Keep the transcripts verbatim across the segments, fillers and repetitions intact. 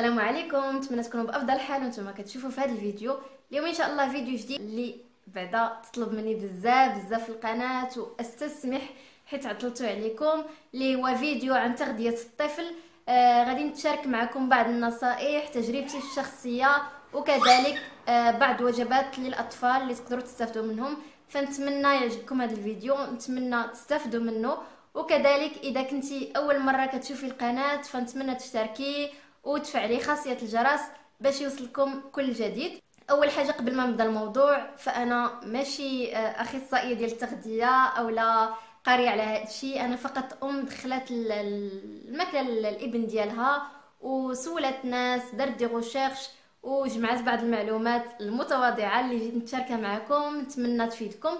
السلام عليكم، نتمنى تكونوا بافضل حال وانتم كتشوفوا في هذا الفيديو. اليوم ان شاء الله فيديو جديد اللي بعدا تطلب مني بزاف بزاف القناه، واستسمح حيت عطلتو عليكم، اللي هو فيديو عن تغذيه الطفل. آه غادي نتشارك معكم بعض النصائح، تجربتي الشخصيه، وكذلك آه بعض وجبات للاطفال اللي تقدروا تستافدوا منهم. فنتمنى يعجبكم هذا الفيديو، نتمنى تستافدوا منه، وكذلك اذا كنتي اول مره كتشوفي القناه فنتمنى تشتركي وتفعلي خاصيه الجرس باش يوصلكم كل جديد. اول حاجه قبل ما نبدا الموضوع، فانا ماشي اخصائيه ديال التغذيه اولا قاريه على هذا الشيء، انا فقط ام دخلت المثل الابن ديالها وسولت ناس، درت دي غوشيرش وجمعت بعض المعلومات المتواضعه اللي جيت نتشاركها معكم، نتمنى تفيدكم.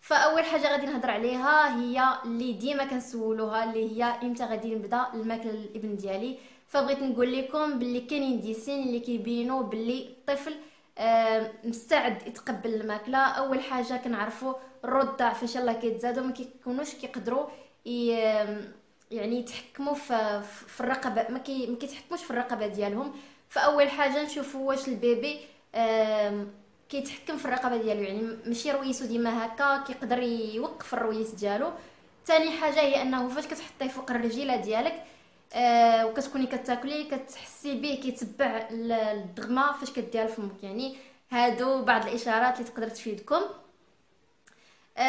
فاول حاجه غادي نهضر عليها هي اللي ديما كنسولوها، اللي هي امتى غادي نبدا الماكله للابن ديالي. فبغيت نقول لكم باللي كاينين ديسين اللي كيبينوا باللي الطفل مستعد يتقبل الماكله. اول حاجه كنعرفوا الرضع ضعف ان شاء الله كيتزاد، وما كيكونوش كيقدروا يعني يتحكموا في, في الرقبه، ما كيتحكموش في الرقبه ديالهم. فاول حاجه نشوفوا واش البيبي كيتحكم في الرقبه ديالو، يعني ماشي رويسو ديما هكا، كيقدر يوقف الرويس ديالو. ثاني حاجه هي انه فاش كتحطيه فوق الرجيله ديالك آه وكتكوني كتاكلي كتحسي به كيتبع الدغمه فاش كديها فمك، يعني هادو بعض الاشارات اللي تقدر تفيدكم. آه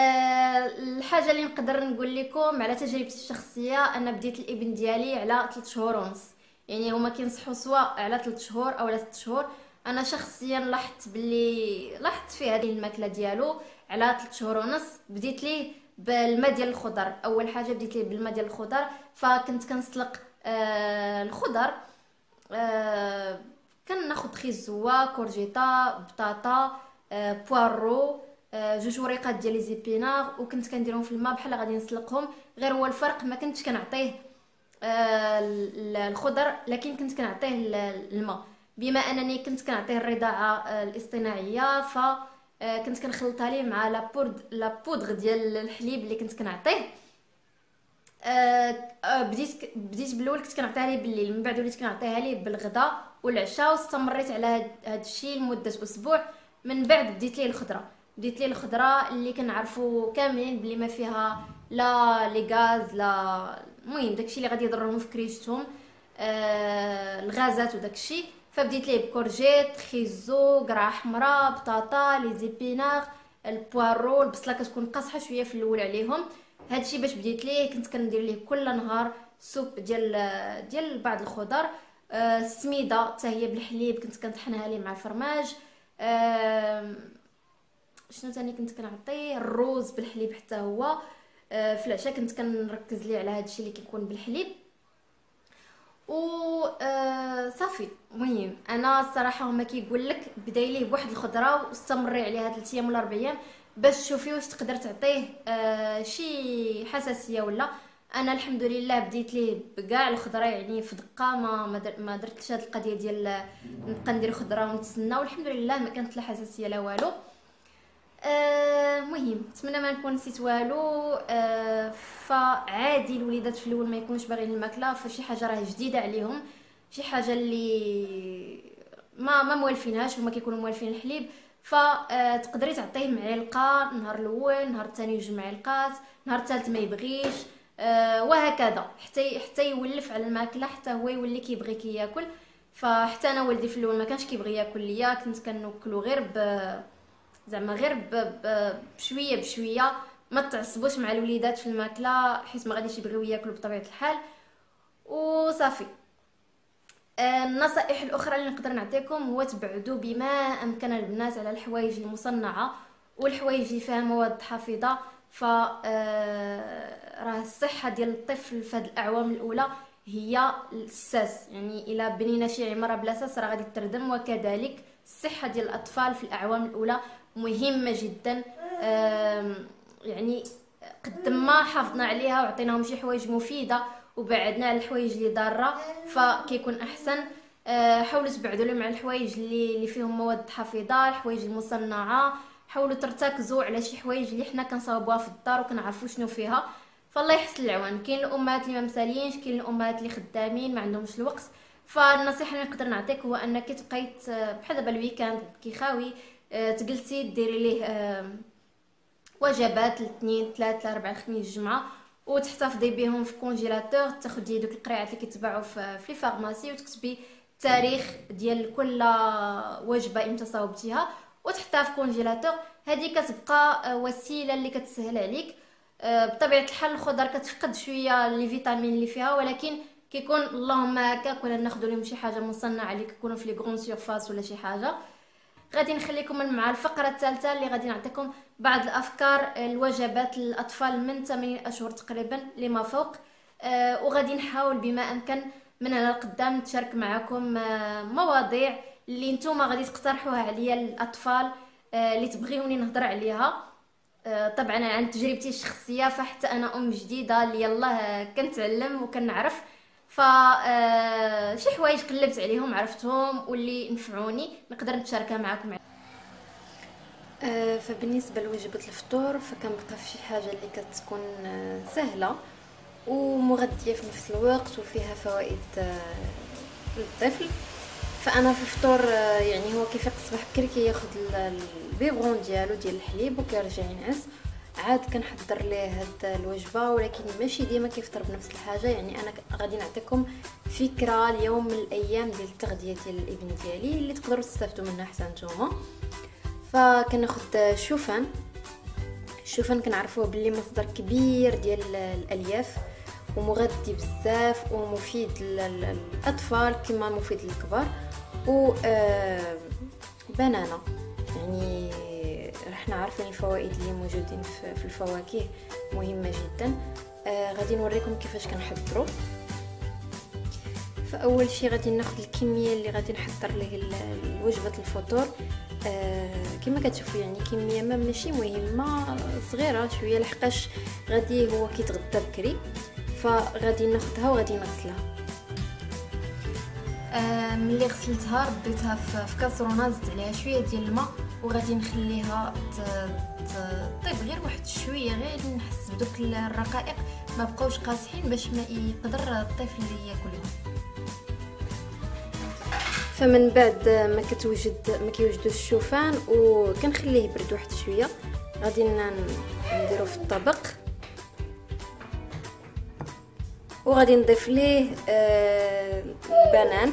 الحاجه اللي نقدر نقول لكم على تجربتي الشخصيه، انا بديت الابن ديالي على ثلاثة شهور ونص، يعني هما كينصحوا سواء على ثلاثة شهور او على ستة شهور. انا شخصيا لاحظت باللي لاحظت في هذه الماكله ديالو على ثلاثة شهور ونص، بديت ليه بالماء ديال الخضر. اول حاجه بديت ليه بالماء ديال الخضر، فكنت كنسلق آه الخضر، آه كناخذ خيزوه، كورجيطه، بطاطا، آه بوارو، آه جوج وريقات ديال لي زيبينار، وكنت كنديرهم في الماء بحال غادي نسلقهم. غير هو الفرق ما كنتش كنعطيه آه الخضر، لكن كنت كنعطيه الماء. بما انني كنت كنعطيه الرضاعه الاصطناعيه، ف كنت كنخلطها ليه مع لابورد لابودغ ديال الحليب اللي كنت كنعطيه. بديت بديت بالاول كنت كنعطيها ليه بالليل، من بعد وليت كنعطيها ليه بالغدا والعشاء، واستمريت على هاد الشيء لمده اسبوع. من بعد بديت ليه الخضره، بديت ليه الخضره اللي كنعرفوا كاملين بلي ما فيها لا لي غاز لا المهم داكشي اللي غادي يضرهم في كريشتهم، آه الغازات وداكشي. فبديت ليه بكورجيت، خيزو، قرعه حمراء، بطاطا، لي زيبينار، البوارو، البصله كتكون قاصحه شويه في الاول عليهم. هادشي باش بديت ليه. كنت كندير ليه كل نهار سوب ديال ديال بعض الخضر، السميده آه حتى هي بالحليب كنت كنطحنها ليه مع الفرماج. آه شنو ثاني كنت كنعطيه؟ الروز بالحليب حتى هو. آه في العشاء كنت كنركز ليه على هادشي اللي كيكون بالحليب و آه صافي. المهم انا الصراحه هما كيقول لك بداي ليه بواحد الخضره واستمري عليها ثلاث ايام ولا اربع ايام باش تشوفي واش تقدر تعطيه آه شي حساسيه ولا. انا الحمد لله بديت ليه بكاع الخضره، يعني في دقه ما ما درتش هاد القضيه ديال نبقى ندير خضره ونتسنى، والحمد لله ما كانت لا حساسيه لا والو. المهم آه نتمنى ما نكون نسيت والو. آه فعادي الوليدات في الاول ما يكونوش باغيين الماكله، فشي حاجه راه جديده عليهم، شي حاجه اللي ما ما موالفينهاش، هما كيكونوا موالفين الحليب. فتقدري تعطيه معلقه نهار الاول، نهار الثاني جوج معلقات، نهار الثالث ما يبغيش، آه وهكذا حتى حتى يولف على الماكله، حتى هو يولي كيبغي كي ياكل. فحتى انا ولدي في الاول ما كانش كيبغي ياكل ليا، كنت كنوكلو غير ب زعما غير بشويه بشويه. ما تعصبوش مع الوليدات في الماكله حيت ما غاديش يبغيو ياكلوا بطبيعه الحال وصافي. النصائح الاخرى اللي نقدر نعطيكم هو تبعدوا بما امكن البنات على الحوايج المصنعه والحوايج اللي فيها مواد حافظه، ف راه الصحه ديال الطفل في هاد الاعوام الاولى هي الاساس، يعني الا بنينا شي عماره بلا اساس راه غادي تردم. وكذلك الصحه ديال الاطفال في الاعوام الاولى مهمه جدا، يعني قد ما حافظنا عليها وعطيناهم شي حوايج مفيده وبعدنا على الحوايج اللي ضاره فكيكون احسن. حاولوا تبعدوا لهم على الحوايج اللي اللي فيهم مواد حافظه، الحوايج المصنعه. حاولوا ترتكزوا على شي حوايج اللي حنا كنصاوبوها في الدار وكنعرفوا شنو فيها، فالله يحسن العوان. كاين الامهات اللي ما مساليينش، كاين الامهات اللي خدامين ما عندهمش الوقت، فالنصيحه اللي نقدر نعطيك هو انك كي تبقيت بحال دابا الويكاند كي خاوي تجلسي ديري ليه وجبات الاثنين ثلاثه اربعه الخميس الجمعه وتحتفظي بهم في كونجيلاتور، تاخدي دوك القريعات اللي كيتباعوا في لي فارماسي وتكتبي التاريخ ديال كل وجبه امتى صاوبتيها وتحطها في كونجيلاتور. هذه كتبقى وسيله اللي كتسهل عليك. بطبيعه الحال الخضر كتفقد شويه لي فيتامين اللي فيها، ولكن كيكون اللهم هكاك ولا ناخذ لهم شي حاجه مصنعه اللي كيكونوا في لي غون سيرفاس ولا شي حاجه. غادي نخليكم مع الفقره الثالثه اللي غادي نعطيكم بعض الافكار الوجبات للاطفال من ثمانية اشهر تقريبا لما فوق، وغادي نحاول بما امكن من هنا لقدام نتشارك معكم مواضيع اللي نتوما غادي تقترحوها عليا الاطفال اللي تبغيوني نهضر عليها. طبعا عن تجربتي الشخصيه، فحتى انا ام جديده اللي يلاه كنتعلم وكنعرف، ف شي حوايج قلبت عليهم عرفتهم واللي نفعوني نقدر نتشاركها معكم. فبالنسبه لوجبه الفطور فكنبقى في شي حاجه اللي كتكون سهله ومغذيه في نفس الوقت وفيها فوائد للطفل. فانا في الفطور يعني هو كيفيق الصباح بكري كياخذ البيبغون ديالو ديال الحليب وكيرجع ينعس، عاد كنحضر ليه هاد الوجبه ولكن ماشي ديما كيفطر بنفس الحاجه. يعني انا غادي نعطيكم فكره اليوم من الايام ديال التغذيه ديال الابن ديالي اللي تقدروا تستافدوا منها حتى نتوما. فكناخذ الشوفان. الشوفان كنعرفوه باللي مصدر كبير ديال الالياف ومغذي بزاف ومفيد للاطفال كما مفيد للكبار. و بنانه يعني رحنا عارفين الفوائد اللي موجودين في الفواكه مهمه جدا. آه غادي نوريكم كيفاش كنحضروا. فاول شيء غادي ناخذ الكميه اللي غادي نحضر ليه وجبه الفطور. آه كما كتشوفوا يعني كميه ما ماشي مهمه، صغيره شويه لحقاش غادي هو كيتغدى بكري. فغادي ناخذها وغادي نغسلها. آه ملي غسلتها رديتها في كاسرونه، زدت عليها شويه ديال الماء وغادي نخليها تطيب غير واحد شويه غير نحس بدوك الرقائق ما بقاوش قاصحين باش ما يقدر الطفل ياكلهم. فمن بعد ما كتوجد ما كيوجدوش الشوفان وكنخليه يبرد واحد شويه، غادي نديرو في الطبق وغادي نضيف ليه آه البنان.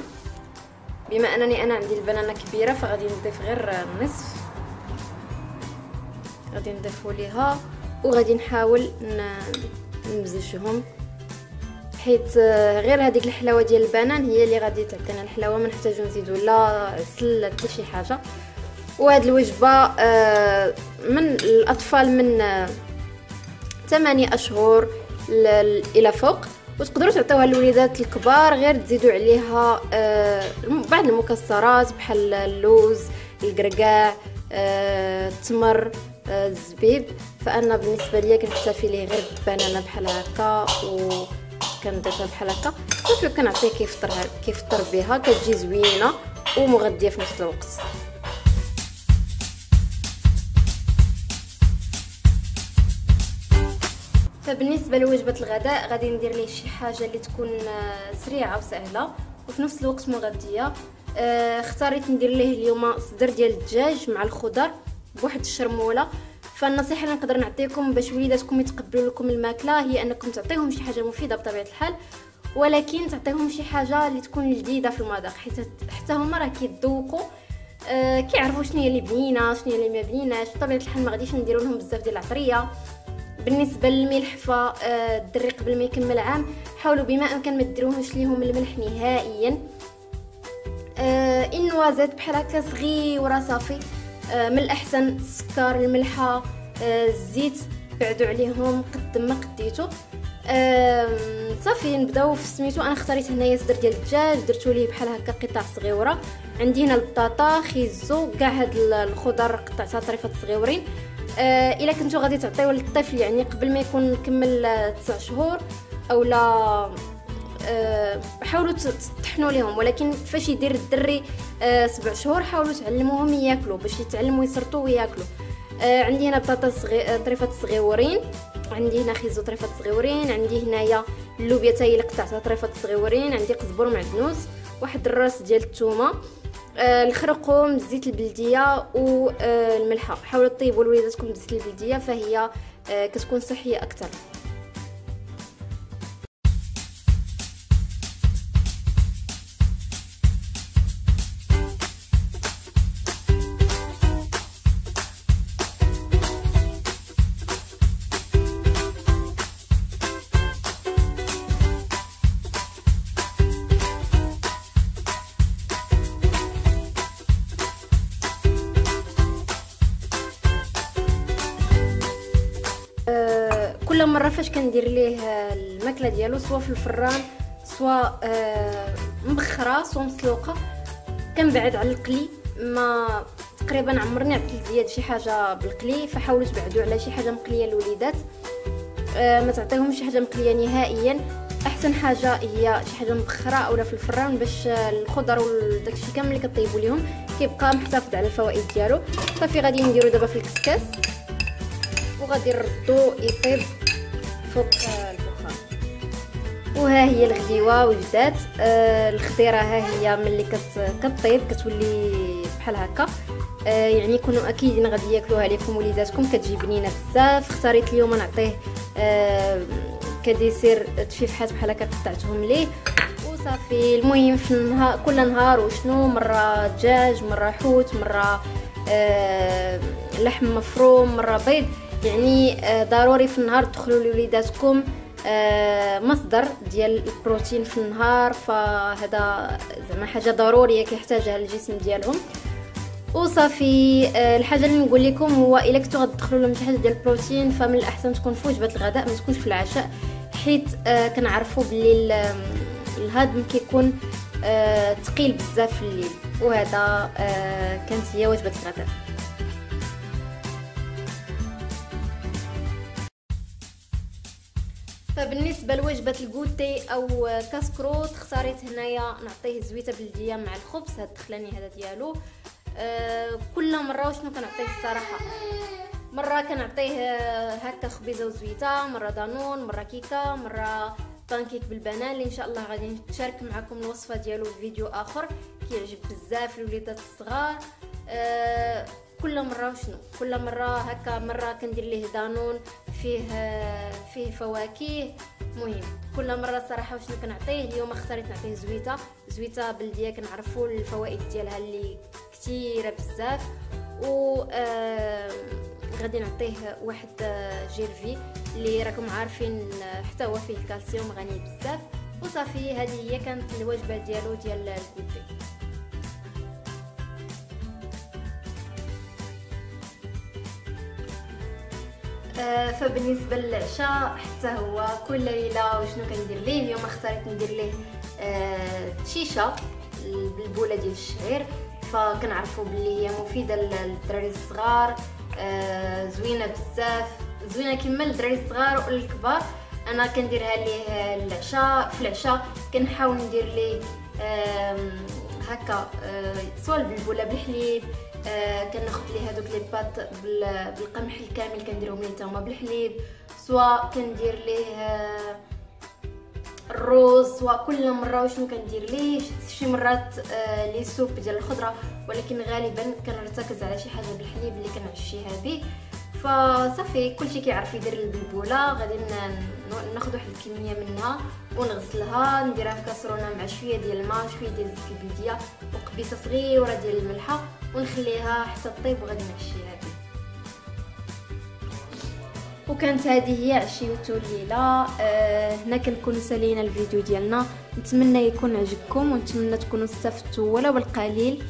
بما انني انا عندي البنانه كبيره فغادي نضيف غير النصف، غادي نضيفو ليها وغادي نحاول نمزجهم حيت غير هذيك الحلاوه ديال البنان هي اللي غادي تعطينا الحلاوه، ما نحتاجو نزيدو لا عسل لا حتى شي حاجه. وهاد الوجبه من الاطفال من ثمانية اشهر الى فوق، وتقدروا تعطيوها للوليدات الكبار غير تزيدوا عليها آه بعض المكسرات بحال اللوز الكركاع آه التمر آه الزبيب. فانا بالنسبه ليا كنكتفي ليه غير بالبنانه بحال هكا وكنضيفها بحال هكا صافي وكنعطيه كيفطرها كيفطر بها، كتجي زوينه ومغذيه في نفس الوقت. فبالنسبه لوجبه الغداء غادي ندير ليه شي حاجه اللي تكون سريعه وسهله وفي نفس الوقت مغذيه. اختاريت ندير ليه اليوم صدر ديال الدجاج مع الخضر بواحد الشرموله. فالنصيحه اللي نقدر نعطيكم باش وليداتكم يتقبلوا لكم الماكله هي انكم تعطيهم شي حاجه مفيده بطبيعه الحال، ولكن تعطيهم شي حاجه اللي تكون جديده في المذاق حيت حتى هما راه كيذوقوا أه كيعرفوا شنو هي اللي بنينه شنو هي اللي ما بنيناش. بطبيعه الحال ما غاديش نديروا لهم بزاف ديال العطريه. بالنسبه للملح فالدري قبل ما يكمل عام حاولوا بما امكن ما ديروهمش ليهم الملح نهائيا. آه النوازات بحال هكا صغيره صافي. آه من الاحسن السكر الملحه آه الزيت بعدوا عليهم قد ما قديتو. آه صافي نبداو في سميتو. انا اختاريت هنايا صدر ديال الدجاج درتو ليه بحال هكا قطع صغيره. عندي هنا البطاطا خيزو كاع هاد الخضر قطعتها طريفات صغيورين. آه الا كنتو غادي تعطيو للطفل يعني قبل ما يكون كمل تسع شهور اولا آه حاولوا تطحنوا ليهم، ولكن فاش يدير الدري آه سبع شهور حاولوا تعلموهم ياكلوا باش يتعلموا يسرطوا وياكلوا. آه عندي هنا بطاطا صغي... طريفات صغيورين، عندي هنا خيزو طريفات صغيورين، عندي هنايا اللوبيا حتى هي اللي قطعتها طريفات صغيورين، عندي قزبر معدنوس واحد الراس ديال الثومه، آه الخرقوم، الزيت البلديه والملحه. آه حاولوا طيبوا لوليداتكم بالزيت البلديه فهي آه كتكون صحيه اكثر. كل مره فاش كندير ليه الماكله ديالو سواء في الفران سواء مبخره سواء مسلوقه كنبعد على القلي، ما تقريبا عمرني عطيت زياد شي حاجه بالقلي، فحاولوا تبعدوا على شي حاجه مقليه للوليدات، ما تعطيهمش شي حاجه مقليه نهائيا. احسن حاجه هي شي حاجه مبخره اولا في الفران باش الخضر وداكشي كامل اللي كطيبوا ليهم كيبقى محتفظ على الفوائد ديالو. صافي غادي نديرو دابا في الكسكاس وغادي نردو يطيب فوق البخار. وها هي الغديوه وجدات. آه الخضيره ها هي ملي كتطيب كتولي بحال هكا، آه يعني كونوا اكيدين غادي ياكلوها ليكم وليداتكم، كتجي بنينه بزاف. اختاريت اليوم نعطيه آه كديسير تفيفحات بحال هكا قطعتهم ليه وصافي. المهم في النهار كل نهار وشنو، مره دجاج، مره حوت، مره آه لحم مفروم، مره بيض، يعني ضروري في النهار تدخلوا لوليداتكم مصدر ديال البروتين في النهار، فهذا زعما حاجه ضروريه كيحتاجها الجسم ديالهم وصافي. الحاجه اللي نقول لكم هو الا كنتو غتدخلوا لهم شي حاجه ديال البروتين فمن الاحسن تكون في وجبه الغداء ما تكونش في العشاء، حيت كنعرفوا بلي الهضم كيكون ثقيل بزاف في الليل. وهذا كانت هي وجبه الغداء. فبالنسبه لوجبه الكوتي او كاسكروت اختاريت هنايا نعطيه زويته بلديه مع الخبز، هاد الدخلاني هذا ديالو. أه كل مره وشنو كنعطيه الصراحه، مره كنعطيه هكا خبيزه وزويته، مره دانون، مره كيكه، مره بانكيك بالبنان اللي ان شاء الله غادي نشارك معكم الوصفه ديالو في فيديو اخر كيعجب بزاف الوليدات الصغار. أه كل مره وشنو، كل مره هكا، مره كندير ليه دانون فيه فيه فواكه. مهم كل مره صراحه وشنو كنعطيه. اليوم اختاريت نعطيه زويته زويته بلديه كنعرفوا الفوائد ديالها اللي كثيره بزاف. و غادي نعطيه واحد جيرفي اللي راكم عارفين حتى هو فيه الكالسيوم غني بزاف وصافي. هذه هي كانت الوجبه ديالو ديال الكوتي. فبالنسبه للعشاء حتى هو كل ليله وشنو كندير ليه. اليوم اختاريت ندير ليه شيشه البلبوله ديال الشعير، فكنعرفوا باللي هي مفيده للدراري الصغار، زوينه بزاف، زوينه كما للدراري الصغار والكبار. انا كنديرها ليه العشاء. في العشاء كنحاول ندير ليه هكا سواء البلبوله بالحليب، آه كناخذ ليه هذوك لي بات بالقمح الكامل كنديرهم ليه تما بالحليب، سواء كندير ليه آه الرز، سواء كل مره وشنو كندير ليه. شي مرات آه لي سوب ديال الخضره، ولكن غالبا كنرتكز على شي حاجه بالحليب اللي كنعشيها به. فصافي كلشي كيعرف يدير البلبوله. غادي ناخذ واحد الكميه منها ونغسلها، نديرها في كاسرونه مع شويه ديال الماء وشويه ديال الزيت البلديه وقبيصه صغيره ديال الملحه ونخليها حتى طيب وغادي نعشيها به. وكانت هذه هي عشيتو الليله. أه هنا كنكونوا سالينا الفيديو ديالنا، نتمنى يكون عجبكم ونتمنى تكونوا استفدتوا ولو بالقليل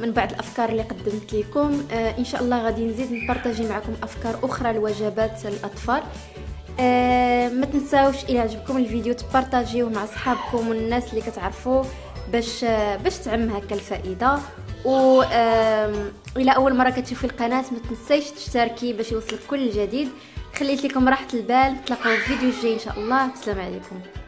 من بعض الافكار اللي قدمت لكم. آه ان شاء الله غادي نزيد نبارطاجي معكم افكار اخرى لوجبات الاطفال. آه ما تنساوش الى عجبكم الفيديو تبارطاجيوه مع اصحابكم والناس اللي كتعرفوا باش آه باش تعم هكا الفائده. و آه الى اول مره كتشوفي القناه ما تنسيش تشتركي باش يوصلك كل جديد. خليت لكم راحه البال، نتلاقاو في الفيديو الجاي ان شاء الله. السلام عليكم.